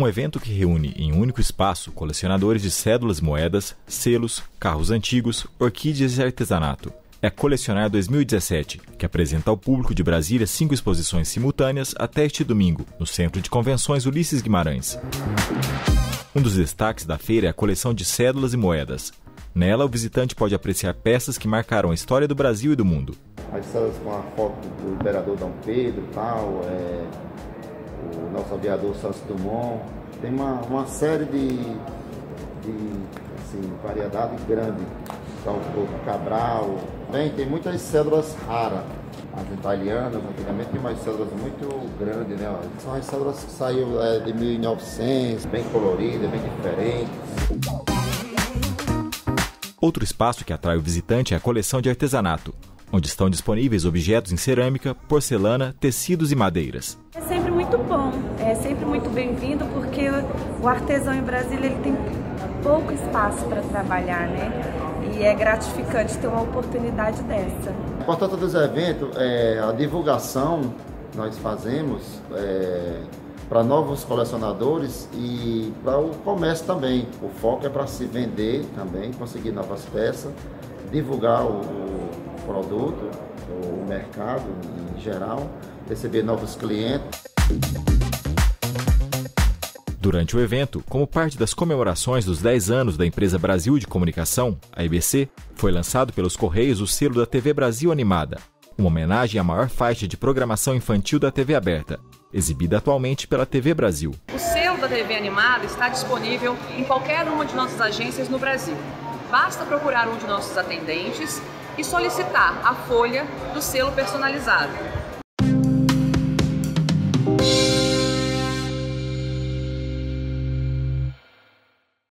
Um evento que reúne em um único espaço colecionadores de cédulas, moedas, selos, carros antigos, orquídeas e artesanato. É Colecionar 2017, que apresenta ao público de Brasília 5 exposições simultâneas até este domingo, no Centro de Convenções Ulisses Guimarães. Um dos destaques da feira é a coleção de cédulas e moedas. Nela, o visitante pode apreciar peças que marcaram a história do Brasil e do mundo. As cédulas com a foto do imperador Dom Pedro, tal, o nosso aviador Santos Dumont. Tem uma série de variedade grande. Então, o Cabral. Tem muitas cédulas raras. As italianas, antigamente, tinha umas cédulas muito grandes, né? São as cédulas que saíram de 1900, bem coloridas, bem diferentes. Outro espaço que atrai o visitante é a coleção de artesanato, onde estão disponíveis objetos em cerâmica, porcelana, tecidos e madeiras. É sempre muito bom, é sempre muito bem-vindo, porque o artesão em Brasília ele tem pouco espaço para trabalhar, né? E é gratificante ter uma oportunidade dessa. A importância dos eventos é a divulgação que nós fazemos para novos colecionadores e para o comércio também. O foco é para se vender também, conseguir novas peças, divulgar o produto, o mercado em geral, receber novos clientes. Durante o evento, como parte das comemorações dos 10 anos da empresa Brasil de Comunicação, a EBC, foi lançado pelos Correios o selo da TV Brasil Animada, uma homenagem à maior faixa de programação infantil da TV aberta, exibida atualmente pela TV Brasil. O selo da TV Animada está disponível em qualquer uma de nossas agências no Brasil. Basta procurar um de nossos atendentes e solicitar a folha do selo personalizado.